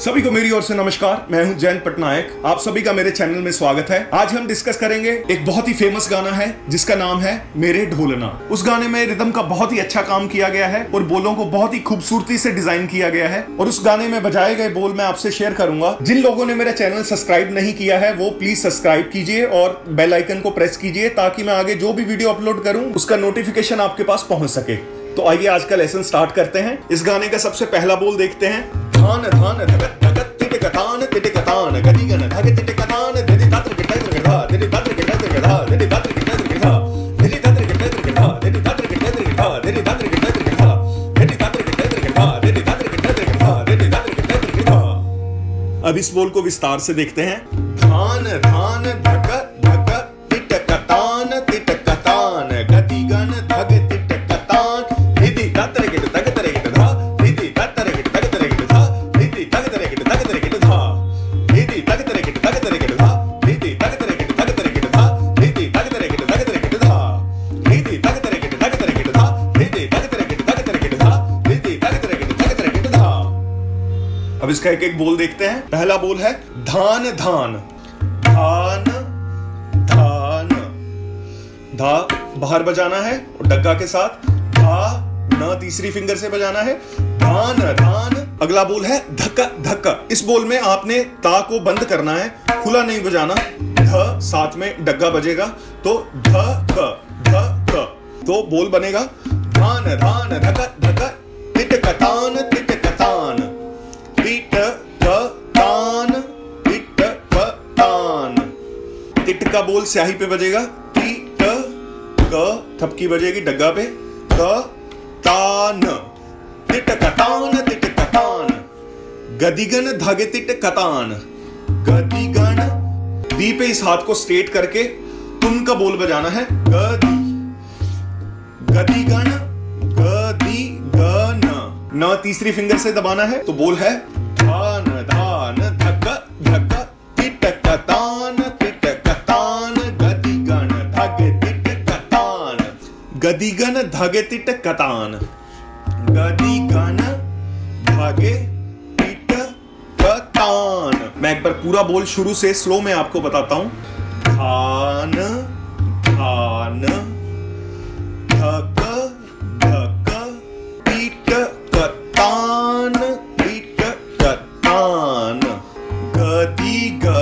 सभी को मेरी ओर से नमस्कार। मैं हूं जयंत पटनायक। आप सभी का मेरे चैनल में स्वागत है। आज हम डिस्कस करेंगे एक बहुत ही फेमस गाना है जिसका नाम है मेरे ढोलना। उस गाने में रिदम का बहुत ही अच्छा काम किया गया है और बोलों को बहुत ही खूबसूरती से डिजाइन किया गया है। और उस गाने में बजाए गए बोल मैं आपसे शेयर करूंगा। जिन लोगों ने मेरा चैनल सब्सक्राइब नहीं किया है वो प्लीज सब्सक्राइब कीजिए और बेल आइकन को प्रेस कीजिए ताकि मैं आगे जो भी वीडियो अपलोड करूँ उसका नोटिफिकेशन आपके पास पहुँच सके। तो आइए आज का लेसन स्टार्ट करते हैं। इस गाने का सबसे पहला बोल देखते हैं। धान धान धगत धगत तिटकतान तिटकतान गदिगन धग तिटकतान धदि तत्र किटत्र गधा धदि तत्र किटत्र गधा धदि तत्र किटत्र गधा धदि तत्र किटत्र गधा धदि तत्र किटत्र गधा धदि तत्र किटत्र गधा धदि तत्र किटत्र गधा धदि तत्र किटत्र गधा धदि तत्र किटत्र गधा। अब इस बोल को विस्तार से देखते हैं। धान धान धगत धगत तिटकतान तिटकतान गदिगन धग तिटकतान धदि तत्र किटत्र गधा इसका एक एक बोल देखते हैं। पहला बोल है धान धान धान धान धा बाहर बजाना है और डग्गा के साथ धा ना तीसरी फिंगर से बजाना है धान धान। अगला बोल है धक्का धक्का। इस बोल में आपने ता को बंद करना है, खुला नहीं बजाना। ध साथ में डग्गा बजेगा तो ध क ध क, तो बोल बनेगा धान धान धक्का धक्का तिटकतान तिटकतान तिटकतान तिटकतान। तिट का बोल स्याही पे बजेगा तिट क, थपकी बजेगी डग्गा पे क तान तिटकतान तिटकतान गदिगन धगे तिटकतान गदिगन। दी पे इस हाथ को स्ट्रेट करके तुम का बोल बजाना है गदी गदिगन गदिगन न तीसरी फिंगर से दबाना है तो बोल है धान धान धक धक तिटकतान गदिगन धगे तिटकतान गदिगन धगे तिटकतान। मैं एक बार पूरा बोल शुरू से स्लो में आपको बताता हूं। धान धान धक धक तिटकतान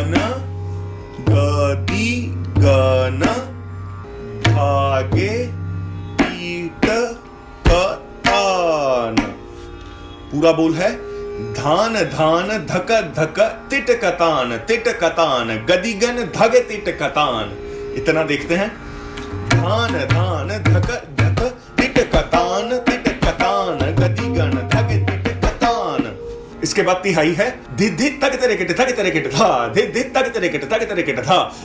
गदिगन धागे तिटकतान। पूरा बोल है धान धान धक धक तिटकतान तिटकतान गदिगन धग तिटकतान। इतना देखते हैं। धान धान धक धक तिटकतान तिटकतान गदिगन धग तिटकतान। इसके बाद तिहाई है धिधि तक तेरे किट था धिधि तक तेरे किट था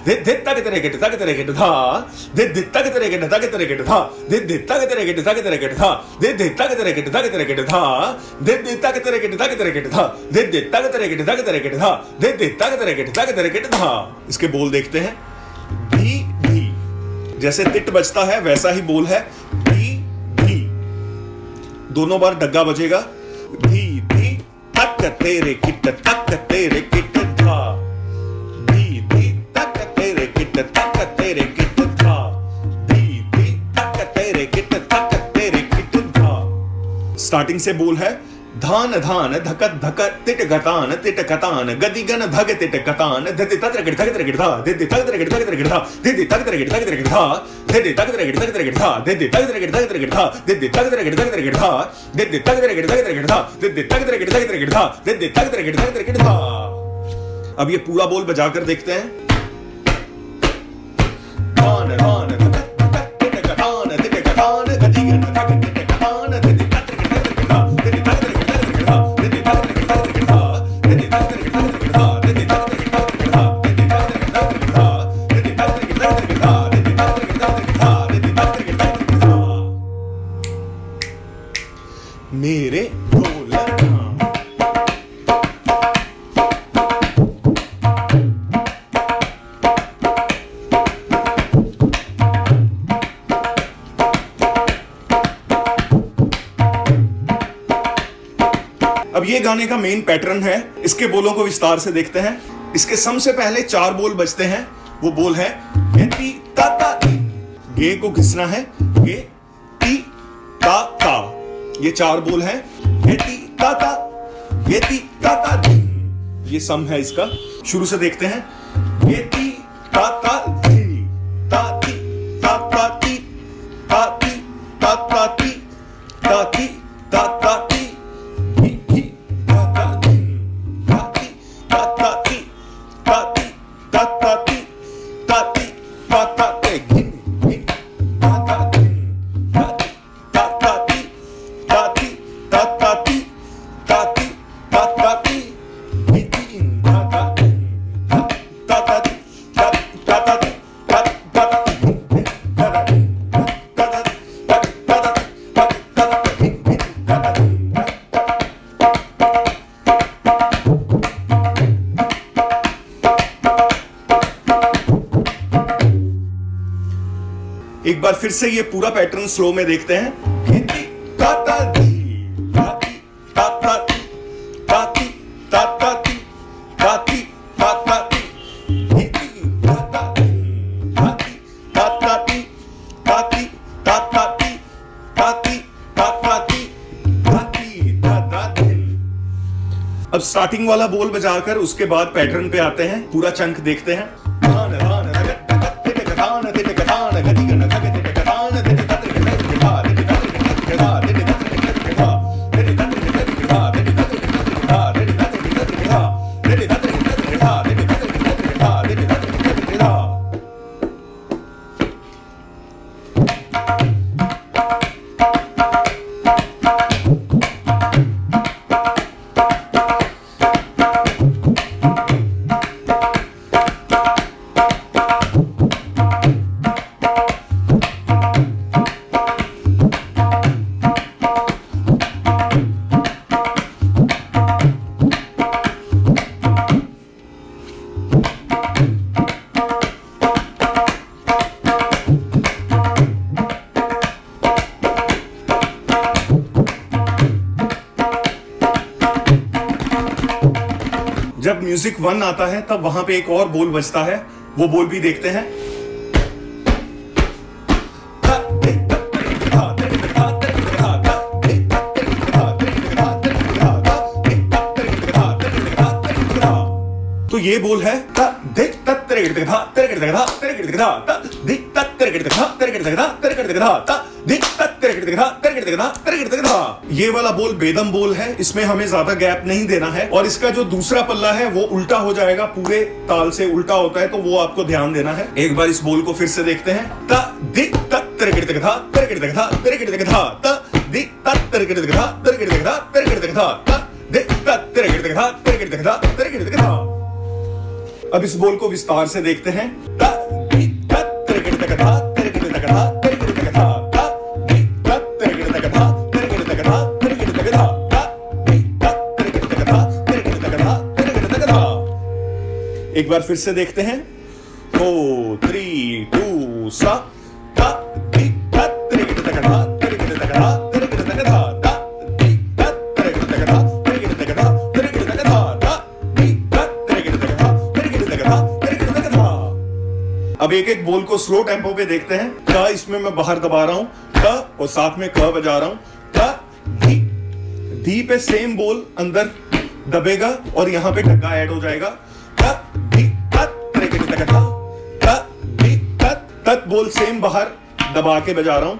धिधि तक तेरे किट था धिधि तक तेरे किट था धिधि तक तेरे किट था धिधि तक तेरे किट था धिधि तक तेरे किट था धिधि तक तेरे किट था धिधि तक तेरे किट था। इसके बोल देखते हैं। धी धी जैसे तिट बजता है वैसा ही बोल है धी धी। दोनों बार डग्गा बजेगा धी धी तक तेरे किट था धी धी तक तेरे किट था धी धी तक तेरे किट था। स्टार्टिंग से बोल है धान धान धकत धकत तिटकतान तिटकतान गदिगन धग तिटकतान धदि तत्र किट धग तिटकिट धा धदि तग तिटकिट धग तिटकिट धा धदि तग तिटकिट धग तिटकिट धा धदि तग तिटकिट धग तिटकिट धा धदि तग तिटकिट धग तिटकिट धा धदि तग तिटकिट धग तिटकिट धा धदि तग तिटकिट धग तिटकिट धा धदि तग तिटकिट धग तिटकिट धा धदि तग तिटकिट धग तिटकिट धा। अब ये पूरा बोल बजाकर देखते हैं। धान धान धकत धकत तिटकतान तिटकतान गदिगन धग तिटकतान धदि तत्र किट धग तिटकिट धा धदि तग मेरे ढोलना। गाने का मेन पैटर्न है। इसके बोलों को विस्तार से देखते हैं। इसके सम से पहले चार बोल बजते हैं। वो बोल है ती ता ता ती। गे को घिसना है, गे ती ता ता। ये चार बोल है ती ता ता, गे ती ता ता ती। ये सम है इसका। शुरू से देखते हैं गे ती ता ता ती ता ती ता ता ती ता ती ता ता ती ता ती ता ता ती ती ता ता ती ता ती ता ता ती ता ती ता ता ती ता ती ता ता ती। एक बार फिर से ये पूरा पैटर्न स्लो में देखते हैं। ताता दी ताती ताता ती ताती ताता ती ताती ताता ती ताता ती ताता ती ताती ताता ती ताती ताता ती ताती ताता ती। अब स्टार्टिंग वाला बोल बजाकर उसके बाद पैटर्न पे आते हैं। पूरा चंक देखते हैं। जब म्यूजिक वन आता है तब वहां पे एक और बोल बजता है। वो बोल भी देखते हैं। तो ये बोल है ये वाला बोल बेदम बोल है। इसमें हमें ज्यादा गैप नहीं देना है। और इसका जो दूसरा पल्ला है वो उल्टा हो जाएगा, पूरे ताल से उल्टा होता है, तो वो आपको ध्यान देना है। एक बार इस बोल को फिर से देखते हैं। ता दिक तत तेरे गिरते गधा तेरे गिरते गधा तेरे गिरते गधा ता दिक तत तेरे गिरते गधा तेरे गिरते गधा तेरे गिरते गधा ता दिक तत तेरे गिरते गधा तेरे गिरते गधा तेरे गिरते गधा। अब इस बोल को विस्तार से देखते हैं। ता दिक तत तेरे गिरते गधा तेरे गिरते गधा तेरे गिरते गधा ता दिक तत तेरे गिरते गधा तेरे गिरते गधा तेरे गिरते गधा ता दिक तत तेरे गिरते गधा तेरे गिरते गधा तेरे गिरते गधा। एक बार फिर से देखते हैं। 4 3 2 सा ता दिक तत तेरे गिरते गधा तेरे गिरते गधा तेरे गिरते गधा ता दिक तत तेरे गिरते गधा तेरे गिरते गधा तेरे गिरते गधा ता दिक तत तेरे गिरते गधा तेरे गिरते गधा तेरे गिरते गधा। अब एक एक बोल को स्लो टेम्पो पे देखते हैं। का इसमें मैं बाहर दबा रहा हूँ और साथ में क बजा रहा हूं। ता धी पे सेम बोल अंदर दबेगा और यहां पे ढक्का ऐड हो जाएगा। ता धी तत रे गिरते गधा ता धी तत तत बोल सेम बाहर दबा के बजा रहा हूं।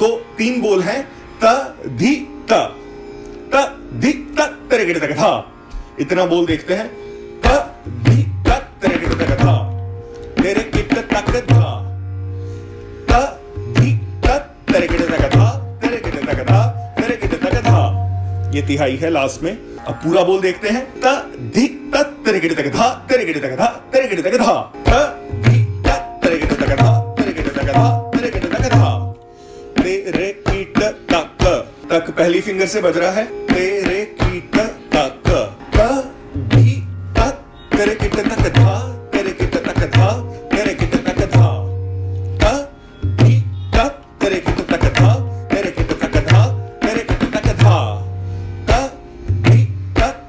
तो तीन बोल हैं ता धी ता ता धी तत रे गिरते गधा। इतना बोल देखते हैं। ता धी तत रे गिरते गधा तेरे गिरते तक गधा ता धी तेरे गिरते गधा तेरे गिरते गधा तेरे गिरते गधा। ये तिहाई है लास्ट में। अब पूरा बोल देखते हैं। ता धिक तत तेरे गिरते गधा तेरे गिरते गधा तेरे गिरते गधा ता धिक तत तेरे गिरते गधा तेरे गिरते गधा तेरे गिरते गधा तेरे कीट तक तक पहली फिंगर से बज रहा है। तेरे कीट तक ता धिक तत तेरे कीट तक गधा तेरे कीट तक गधा तेरे कीट तक गधा ता धिक तत तेरे तेरे गिरते गधा तेरे गिरते गधा ता धिक तत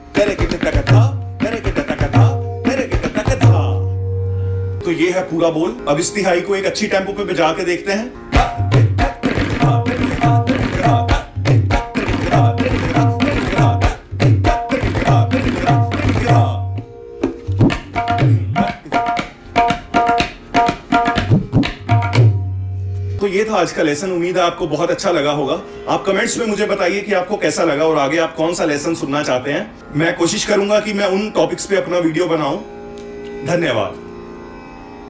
पूरा बोल। अब इस तिहाई को एक अच्छी टेम्पो पे बजा के देखते हैं। तो ये था आज का लेसन। उम्मीद है आपको बहुत अच्छा लगा होगा। आप कमेंट्स में मुझे बताइए कि आपको कैसा लगा और आगे आप कौन सा लेसन सुनना चाहते हैं। मैं कोशिश करूंगा कि मैं उन टॉपिक्स पे अपना वीडियो बनाऊं। धन्यवाद।